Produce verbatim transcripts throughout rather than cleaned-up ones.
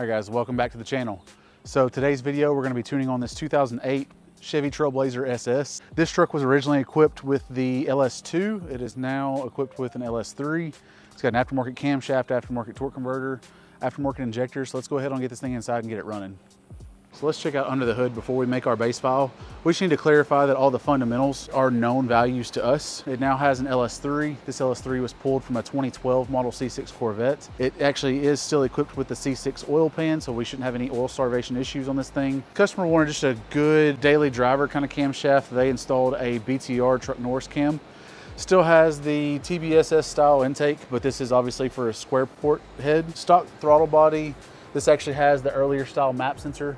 All right guys, welcome back to the channel. So today's video, we're gonna be tuning on this two thousand eight Chevy Trailblazer S S. This truck was originally equipped with the L S two. It is now equipped with an L S three. It's got an aftermarket camshaft, aftermarket torque converter, aftermarket injectors. So let's go ahead and get this thing inside and get it running. So let's check out under the hood before we make our base file. We just need to clarify that all the fundamentals are known values to us. It now has an L S three. This L S three was pulled from a twenty twelve model C six Corvette. It actually is still equipped with the C six oil pan, so we shouldn't have any oil starvation issues on this thing. Customer wanted just a good daily driver kind of camshaft. They installed a B T R Truck Norris cam. Still has the T B S S style intake, but this is obviously for a square port head. Stock throttle body. This actually has the earlier style map sensor.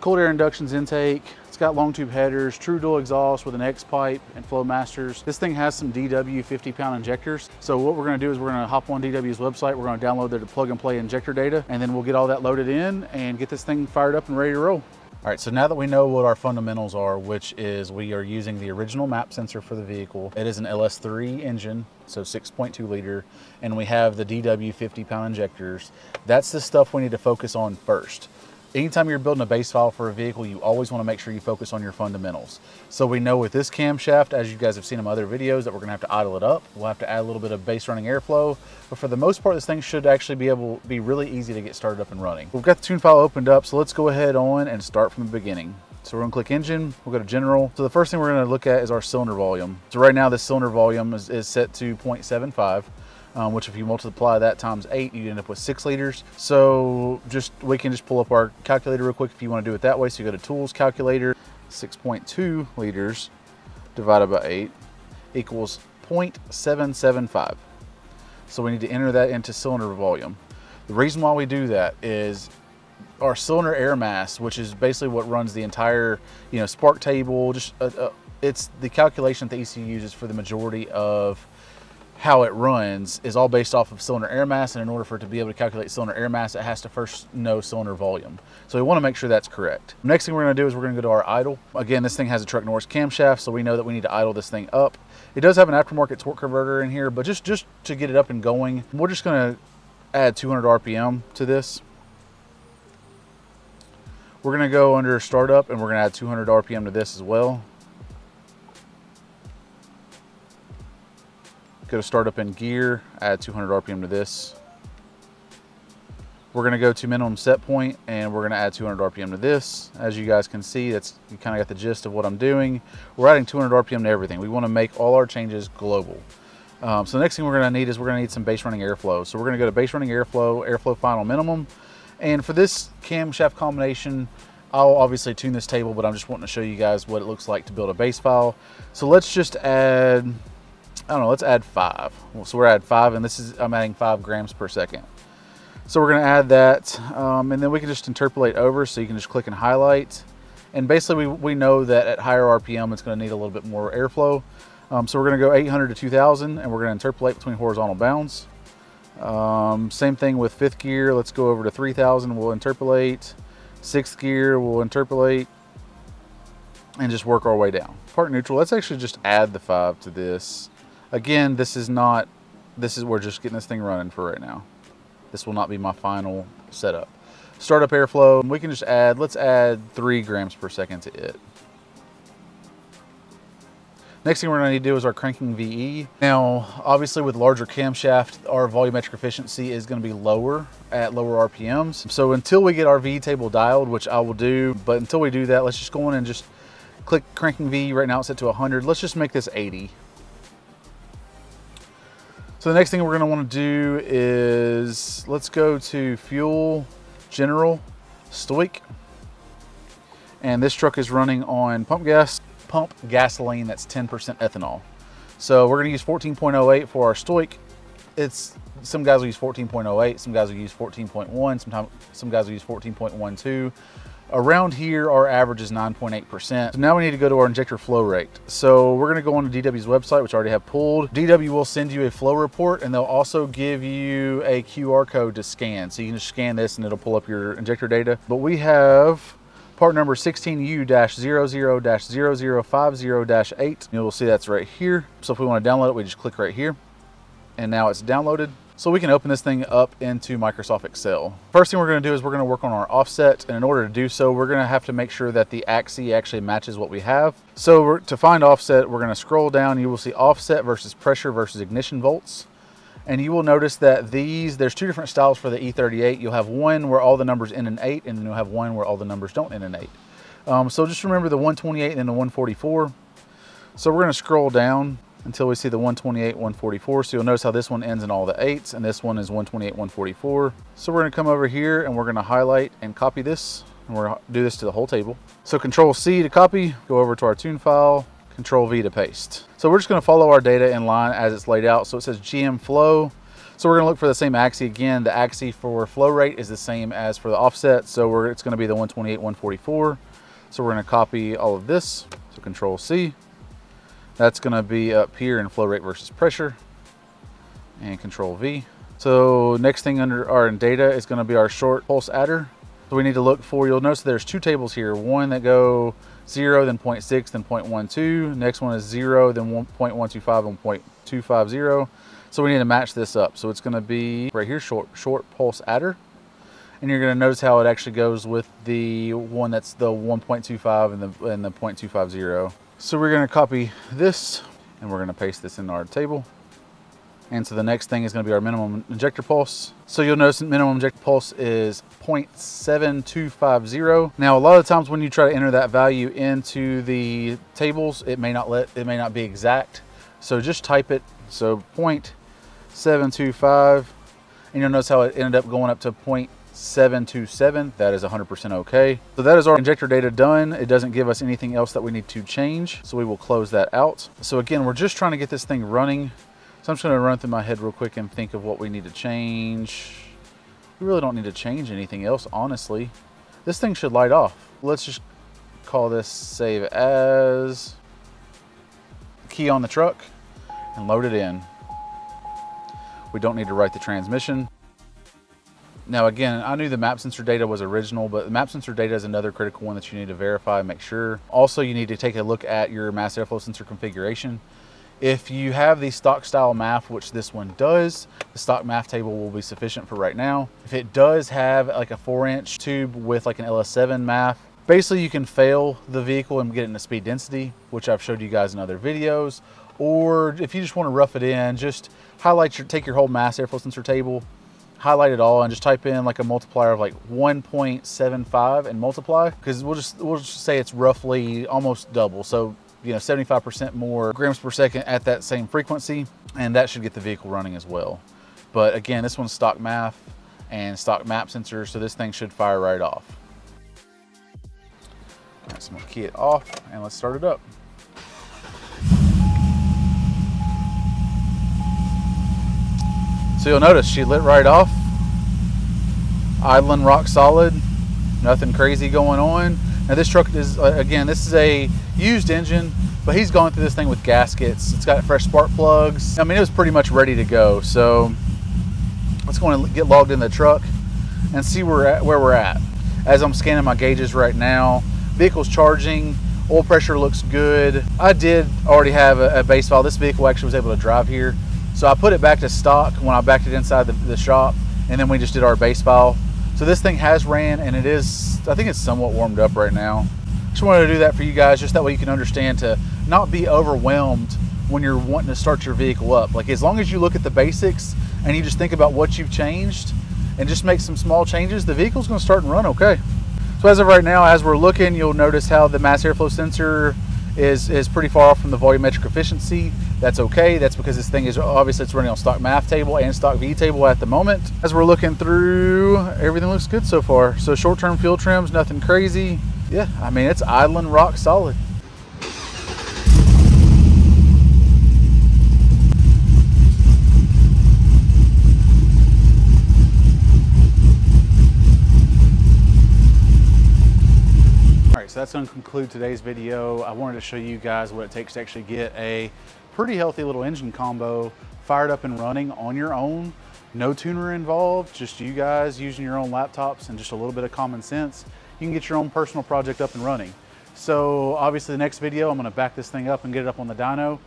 Cold Air Inductions intake. It's got long tube headers, true dual exhaust with an X pipe and Flowmasters. This thing has some D W fifty pound injectors. So what we're gonna do is we're gonna hop on D W's website. We're gonna download their plug and play injector data, and then we'll get all that loaded in and get this thing fired up and ready to roll. All right, so now that we know what our fundamentals are, which is we are using the original map sensor for the vehicle. It is an L S three engine, so six point two liter, and we have the D W fifty pound injectors. That's the stuff we need to focus on first. Anytime you're building a base file for a vehicle, you always want to make sure you focus on your fundamentals. So we know with this camshaft, as you guys have seen in my other videos, that we're going to have to idle it up. We'll have to add a little bit of base running airflow. But for the most part, this thing should actually be able to be really easy to get started up and running. We've got the tune file opened up, so let's go ahead on and start from the beginning. So we're gonna click engine, we'll go to general. So the first thing we're gonna look at is our cylinder volume. So right now, this cylinder volume is, is set to zero point seven five. Um, which if you multiply that times eight, you end up with six liters. So just we can just pull up our calculator real quick if you want to do it that way. So you go to tools, calculator, six point two liters divided by eight equals zero point seven seven five. So we need to enter that into cylinder volume. The reason why we do that is our cylinder air mass, which is basically what runs the entire, you know, spark table, just uh, uh, it's the calculation that the E C U uses for the majority of how it runs, is all based off of cylinder air mass, and in order for it to be able to calculate cylinder air mass, it has to first know cylinder volume. So we want to make sure that's correct. Next thing we're going to do is we're going to go to our idle. Again, this thing has a Truck Norris camshaft, so we know that we need to idle this thing up. It does have an aftermarket torque converter in here, but just, just to get it up and going, we're just going to add two hundred R P M to this. We're going to go under startup, and we're going to add two hundred R P M to this as well. Go to start up in gear, add two hundred R P M to this. We're gonna go to minimum set point, and we're gonna add two hundred R P M to this. As you guys can see, that's, you kinda got the gist of what I'm doing. We're adding two hundred R P M to everything. We wanna make all our changes global. Um, so the next thing we're gonna need is we're gonna need some base running airflow. So we're gonna go to base running airflow, airflow final minimum. And for this camshaft combination, I'll obviously tune this table, but I'm just wanting to show you guys what it looks like to build a base file. So let's just add, I don't know, let's add five. So we're at five, and this is, I'm adding five grams per second. So we're gonna add that, um, and then we can just interpolate over, so you can just click and highlight. And basically we, we know that at higher R P M, it's gonna need a little bit more airflow. Um, so we're gonna go eight hundred to two thousand, and we're gonna interpolate between horizontal bounds. Um, same thing with fifth gear, let's go over to three thousand, we'll interpolate. Sixth gear, we'll interpolate, and just work our way down. Part neutral, let's actually just add the five to this. Again, this is not, this is, we're just getting this thing running for right now. This will not be my final setup. Startup airflow, we can just add, let's add three grams per second to it. Next thing we're gonna need to do is our cranking V E. Now, obviously with larger camshaft, our volumetric efficiency is gonna be lower at lower R P Ms. So until we get our V E table dialed, which I will do, but until we do that, let's just go in and just click cranking V E. Right now it's set to one hundred. Let's just make this eighty. So the next thing we're gonna wanna do is, let's go to fuel, general, stoic. And this truck is running on pump gas, pump gasoline that's ten percent ethanol. So we're gonna use fourteen point oh eight for our stoic. It's, some guys will use fourteen point oh eight, some guys will use fourteen point one, sometimes some guys will use fourteen point one two. Around here, our average is nine point eight percent. So now we need to go to our injector flow rate. So we're gonna go on to D W's website, which I already have pulled. D W will send you a flow report, and they'll also give you a Q R code to scan. So you can just scan this and it'll pull up your injector data. But we have part number sixteen U zero zero zero zero five zero dash eight. You'll see that's right here. So if we wanna download it, we just click right here. and now it's downloaded. So we can open this thing up into Microsoft Excel. First thing we're gonna do is we're gonna work on our offset, and in order to do so, we're gonna have to make sure that the axis actually matches what we have. So we're, to find offset, we're gonna scroll down, you will see offset versus pressure versus ignition volts. And you will notice that these, there's two different styles for the E thirty-eight. You'll have one where all the numbers end in eight, and then you'll have one where all the numbers don't end in eight. Um, so just remember the one twenty-eight and then the one forty-four. So we're gonna scroll down until we see the one twenty-eight, one forty-four. So you'll notice how this one ends in all the eights, and this one is one twenty-eight, one forty-four. So we're gonna come over here and we're gonna highlight and copy this, and we're gonna do this to the whole table. So Control C to copy, go over to our tune file, Control V to paste. So we're just gonna follow our data in line as it's laid out. So it says G M flow. So we're gonna look for the same axis again. The axis for flow rate is the same as for the offset. So we're, it's gonna be the one twenty-eight, one forty-four. So we're gonna copy all of this, so Control C. That's gonna be up here in flow rate versus pressure, and Control V. So next thing under our data is gonna be our short pulse adder. So we need to look for, you'll notice there's two tables here, one that go zero, then zero point six, then zero point one two. Next one is zero, then one point one two five, and zero point two five zero. So we need to match this up. So it's gonna be right here, short, short pulse adder. And you're gonna notice how it actually goes with the one that's the one point two five and the, and the zero point two five zero. So we're gonna copy this and we're gonna paste this in our table. And so the next thing is gonna be our minimum injector pulse. So you'll notice minimum injector pulse is zero point seven two five zero. Now, a lot of times when you try to enter that value into the tables, it may not let, it may not be exact. So just type it, so zero point seven two five, and you'll notice how it ended up going up to zero point seven two seven. That is one hundred percent okay. So that is our injector data done. It doesn't give us anything else that we need to change. So we will close that out. So again, we're just trying to get this thing running. So I'm just gonna run through my head real quick and think of what we need to change. We really don't need to change anything else, honestly. This thing should light off. Let's just call this save as, key on the truck, and load it in. We don't need to write the transmission. Now again, I knew the map sensor data was original, but the map sensor data is another critical one that you need to verify and make sure. Also, you need to take a look at your mass airflow sensor configuration. If you have the stock style M A F, which this one does, the stock M A F table will be sufficient for right now. If it does have like a four inch tube with like an L S seven M A F, basically you can fail the vehicle and get it into speed density, which I've showed you guys in other videos. Or if you just want to rough it in, just highlight your, take your whole mass airflow sensor table, highlight it all, and just type in like a multiplier of like one point seven five and multiply, because we'll just we'll just say it's roughly almost double. So, you know, seventy-five percent more grams per second at that same frequency, and that should get the vehicle running as well. But again, this one's stock M A F and stock map sensor, so this thing should fire right off. All right, so I'm gonna key it off and let's start it up. So you'll notice she lit right off, idling rock solid, nothing crazy going on. Now this truck is, again, this is a used engine, but he's gone through this thing with gaskets. It's got fresh spark plugs. I mean, it was pretty much ready to go. So let's go and get logged in the truck and see where we're at, where we're at. As I'm scanning my gauges right now, vehicle's charging, oil pressure looks good. I did already have a, a base file. This vehicle actually was able to drive here. So I put it back to stock when I backed it inside the, the shop, and then we just did our base file. So this thing has ran, and it is, I think it's somewhat warmed up right now. Just wanted to do that for you guys, just that way you can understand to not be overwhelmed when you're wanting to start your vehicle up. Like, as long as you look at the basics and you just think about what you've changed and just make some small changes, the vehicle's gonna start and run okay. So as of right now, as we're looking, you'll notice how the mass airflow sensor is, is pretty far off from the volumetric efficiency. That's okay. That's because this thing is obviously it's running on stock M A F table and stock V table at the moment. As we're looking through, everything looks good so far. So short-term fuel trims, nothing crazy. Yeah, I mean, it's idling rock solid. All right, so that's going to conclude today's video. I wanted to show you guys what it takes to actually get a pretty healthy little engine combo fired up and running on your own. No tuner involved, just you guys using your own laptops and just a little bit of common sense. You can get your own personal project up and running. So obviously the next video, I'm gonna back this thing up and get it up on the dyno.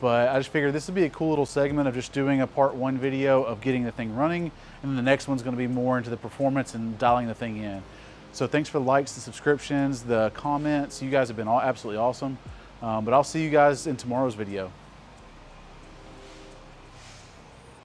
But I just figured this would be a cool little segment of just doing a part one video of getting the thing running, and then the next one's going to be more into the performance and dialing the thing in. So thanks for the likes, the subscriptions, the comments. You guys have been all absolutely awesome. Um, but I'll see you guys in tomorrow's video.